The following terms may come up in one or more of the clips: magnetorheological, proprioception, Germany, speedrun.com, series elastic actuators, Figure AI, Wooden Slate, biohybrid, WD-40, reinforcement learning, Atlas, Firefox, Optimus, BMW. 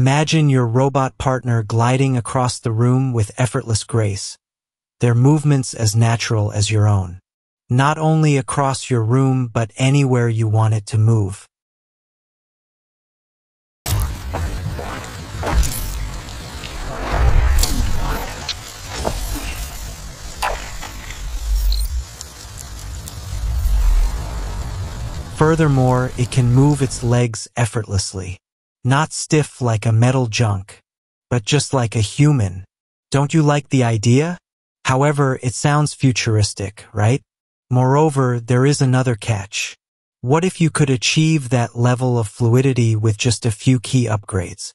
Imagine your robot partner gliding across the room with effortless grace, their movements as natural as your own. Not only across your room, but anywhere you want it to move. Furthermore, it can move its legs effortlessly. Not stiff like a metal junk, but just like a human. Don't you like the idea? However, it sounds futuristic, right? Moreover, there is another catch. What if you could achieve that level of fluidity with just a few key upgrades?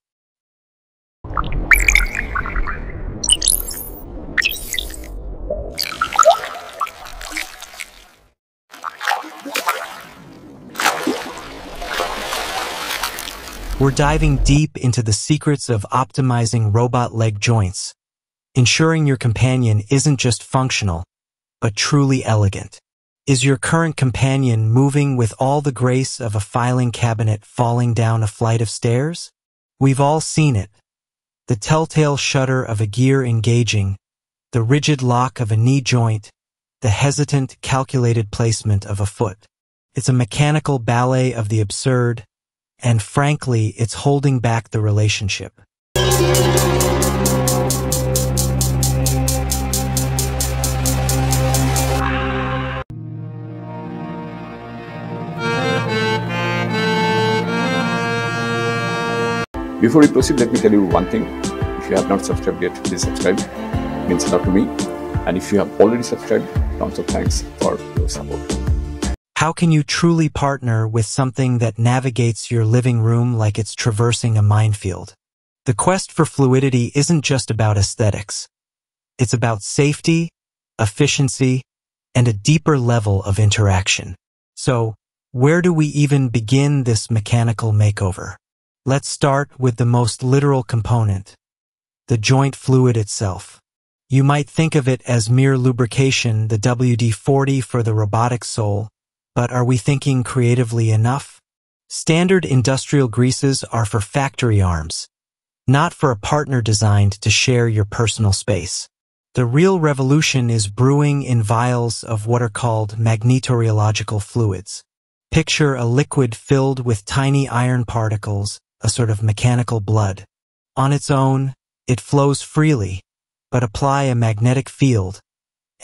We're diving deep into the secrets of optimizing robot leg joints, ensuring your companion isn't just functional, but truly elegant. Is your current companion moving with all the grace of a filing cabinet falling down a flight of stairs? We've all seen it. The telltale shudder of a gear engaging, the rigid lock of a knee joint, the hesitant, calculated placement of a foot. It's a mechanical ballet of the absurd, and frankly, it's holding back the relationship. Before we proceed, let me tell you one thing. If you have not subscribed yet, please subscribe. It means a lot to me. And if you have already subscribed, lots of thanks for your support. How can you truly partner with something that navigates your living room like it's traversing a minefield? The quest for fluidity isn't just about aesthetics. It's about safety, efficiency, and a deeper level of interaction. So, where do we even begin this mechanical makeover? Let's start with the most literal component, the joint fluid itself. You might think of it as mere lubrication, the WD-40 for the robotic soul. But are we thinking creatively enough? Standard industrial greases are for factory arms, not for a partner designed to share your personal space. The real revolution is brewing in vials of what are called magnetorheological fluids. Picture a liquid filled with tiny iron particles, a sort of mechanical blood. On its own, it flows freely, but apply a magnetic field,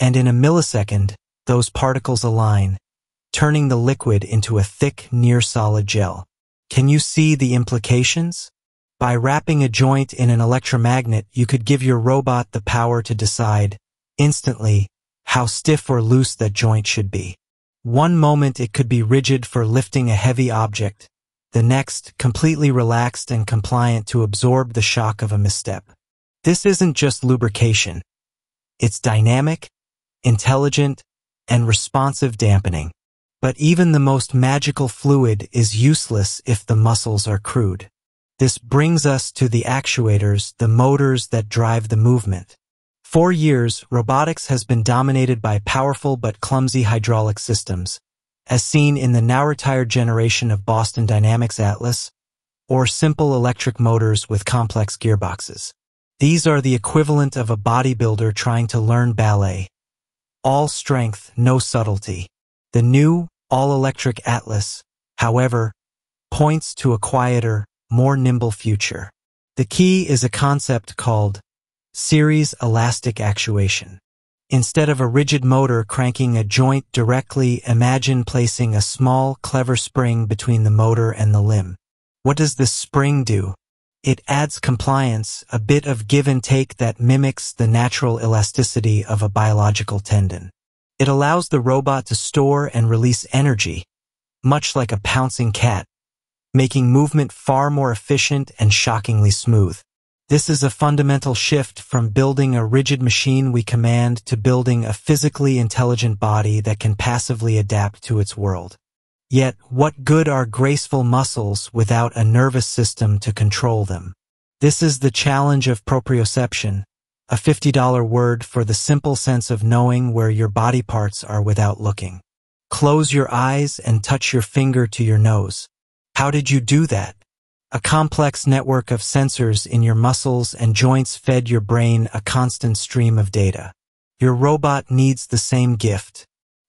and in a millisecond, those particles align, turning the liquid into a thick, near-solid gel. Can you see the implications? By wrapping a joint in an electromagnet, you could give your robot the power to decide, instantly, how stiff or loose that joint should be. One moment it could be rigid for lifting a heavy object, the next, completely relaxed and compliant to absorb the shock of a misstep. This isn't just lubrication. It's dynamic, intelligent, and responsive dampening. But even the most magical fluid is useless if the muscles are crude. This brings us to the actuators, the motors that drive the movement. For years, robotics has been dominated by powerful but clumsy hydraulic systems, as seen in the now-retired generation of Boston Dynamics' Atlas, or simple electric motors with complex gearboxes. These are the equivalent of a bodybuilder trying to learn ballet. All strength, no subtlety. The new, all-electric Atlas, however, points to a quieter, more nimble future. The key is a concept called series elastic actuation. Instead of a rigid motor cranking a joint directly, imagine placing a small, clever spring between the motor and the limb. What does this spring do? It adds compliance, a bit of give and take that mimics the natural elasticity of a biological tendon. It allows the robot to store and release energy, much like a pouncing cat, making movement far more efficient and shockingly smooth. This is a fundamental shift from building a rigid machine we command to building a physically intelligent body that can passively adapt to its world. Yet, what good are graceful muscles without a nervous system to control them? This is the challenge of proprioception, a $50 word for the simple sense of knowing where your body parts are without looking. Close your eyes and touch your finger to your nose. How did you do that? A complex network of sensors in your muscles and joints fed your brain a constant stream of data. Your robot needs the same gift.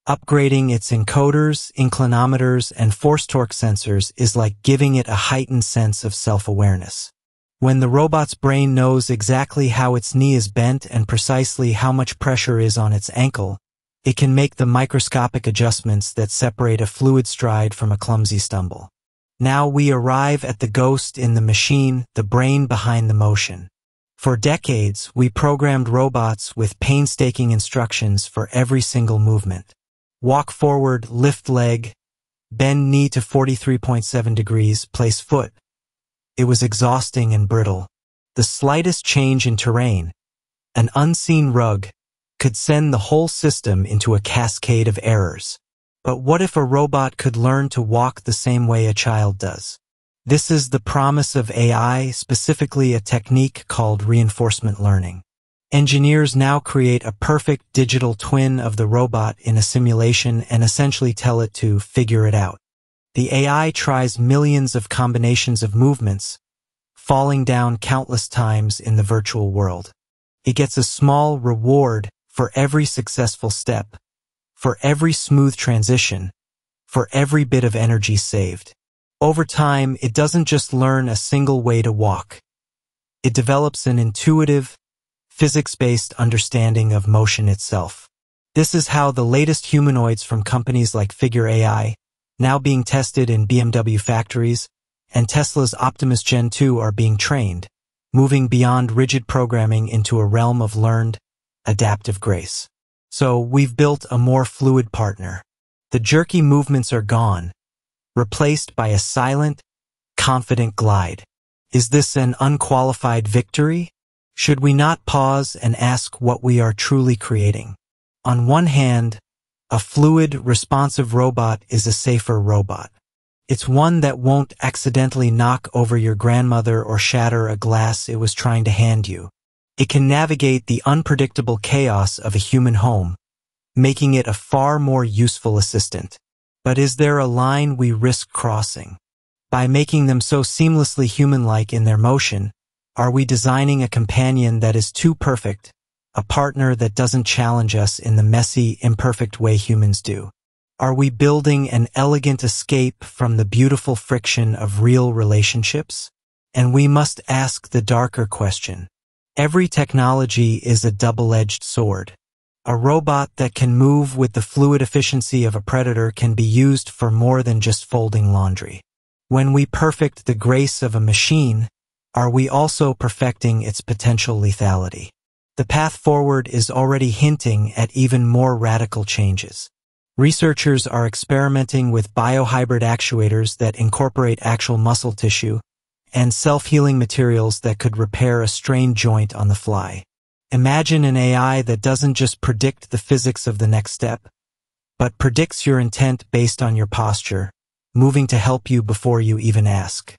Upgrading its encoders, inclinometers, and force torque sensors is like giving it a heightened sense of self-awareness. When the robot's brain knows exactly how its knee is bent and precisely how much pressure is on its ankle, it can make the microscopic adjustments that separate a fluid stride from a clumsy stumble. Now we arrive at the ghost in the machine, the brain behind the motion. For decades, we programmed robots with painstaking instructions for every single movement. Walk forward, lift leg, bend knee to 43.7 degrees, place foot. It was exhausting and brittle. The slightest change in terrain, an unseen rug, could send the whole system into a cascade of errors. But what if a robot could learn to walk the same way a child does? This is the promise of AI, specifically a technique called reinforcement learning. Engineers now create a perfect digital twin of the robot in a simulation and essentially tell it to figure it out. The AI tries millions of combinations of movements, falling down countless times in the virtual world. It gets a small reward for every successful step, for every smooth transition, for every bit of energy saved. Over time, it doesn't just learn a single way to walk. It develops an intuitive, physics-based understanding of motion itself. This is how the latest humanoids from companies like Figure AI, now being tested in BMW factories, and Tesla's Optimus Gen 2 are being trained, moving beyond rigid programming into a realm of learned, adaptive grace. So we've built a more fluid partner. The jerky movements are gone, replaced by a silent, confident glide. Is this an unqualified victory? Should we not pause and ask what we are truly creating? On one hand, a fluid, responsive robot is a safer robot. It's one that won't accidentally knock over your grandmother or shatter a glass it was trying to hand you. It can navigate the unpredictable chaos of a human home, making it a far more useful assistant. But is there a line we risk crossing? By making them so seamlessly human-like in their motion, are we designing a companion that is too perfect, a partner that doesn't challenge us in the messy, imperfect way humans do? Are we building an elegant escape from the beautiful friction of real relationships? And we must ask the darker question. Every technology is a double-edged sword. A robot that can move with the fluid efficiency of a predator can be used for more than just folding laundry. When we perfect the grace of a machine, are we also perfecting its potential lethality? The path forward is already hinting at even more radical changes. Researchers are experimenting with biohybrid actuators that incorporate actual muscle tissue, and self-healing materials that could repair a strained joint on the fly. Imagine an AI that doesn't just predict the physics of the next step, but predicts your intent based on your posture, moving to help you before you even ask.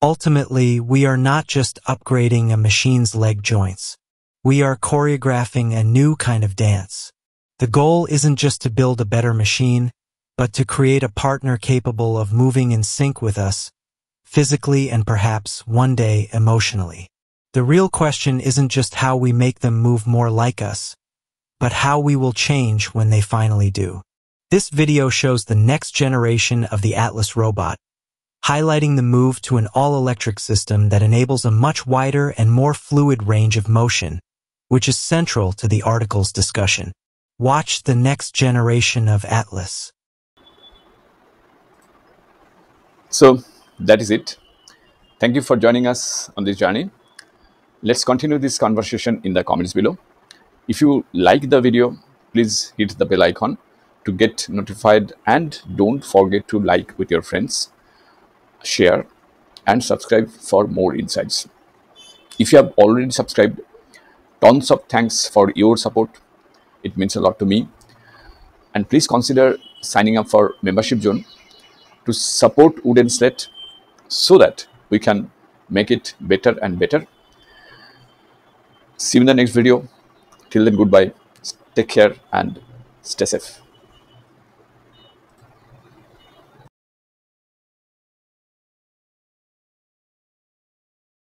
Ultimately, we are not just upgrading a machine's leg joints. We are choreographing a new kind of dance. The goal isn't just to build a better machine, but to create a partner capable of moving in sync with us, physically and perhaps, one day, emotionally. The real question isn't just how we make them move more like us, but how we will change when they finally do. This video shows the next generation of the Atlas robot, highlighting the move to an all-electric system that enables a much wider and more fluid range of motion, which is central to the article's discussion. Watch the next generation of Atlas. So, that is it. Thank you for joining us on this journey. Let's continue this conversation in the comments below. If you like the video, please hit the bell icon to get notified, and don't forget to like with your friends, share, and subscribe for more insights. If you have already subscribed, tons of thanks for your support. It means a lot to me. And please consider signing up for membership zone to support Wooden Slate, so that we can make it better and better. See you in the next video. Till then, goodbye, take care, and stay safe.